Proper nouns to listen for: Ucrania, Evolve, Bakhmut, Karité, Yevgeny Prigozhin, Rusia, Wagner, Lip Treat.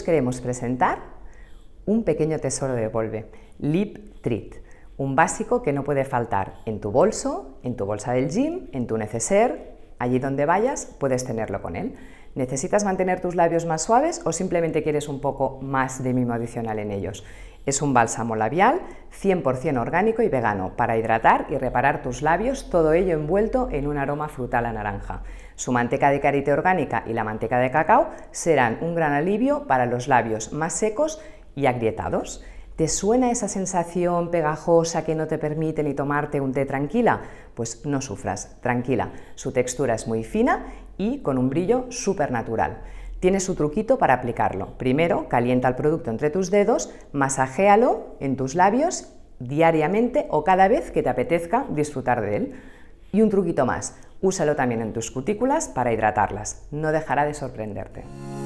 os queremos presentar un pequeño tesoro de Evolve, Lip Treat, un básico que no puede faltar en tu bolso, en tu bolsa del gym, en tu neceser, allí donde vayas puedes tenerlo con él. ¿Necesitas mantener tus labios más suaves o simplemente quieres un poco más de mimo adicional en ellos? Es un bálsamo labial 100% orgánico y vegano para hidratar y reparar tus labios, todo ello envuelto en un aroma frutal a naranja. Su manteca de karité orgánica y la manteca de cacao serán un gran alivio para los labios más secos y agrietados. ¿Te suena esa sensación pegajosa que no te permite ni tomarte un té tranquila? Pues no sufras, tranquila. Su textura es muy fina y con un brillo súper natural. Tiene su truquito para aplicarlo. Primero, calienta el producto entre tus dedos, masajéalo en tus labios diariamente o cada vez que te apetezca disfrutar de él. Y un truquito más, úsalo también en tus cutículas para hidratarlas. No dejará de sorprenderte.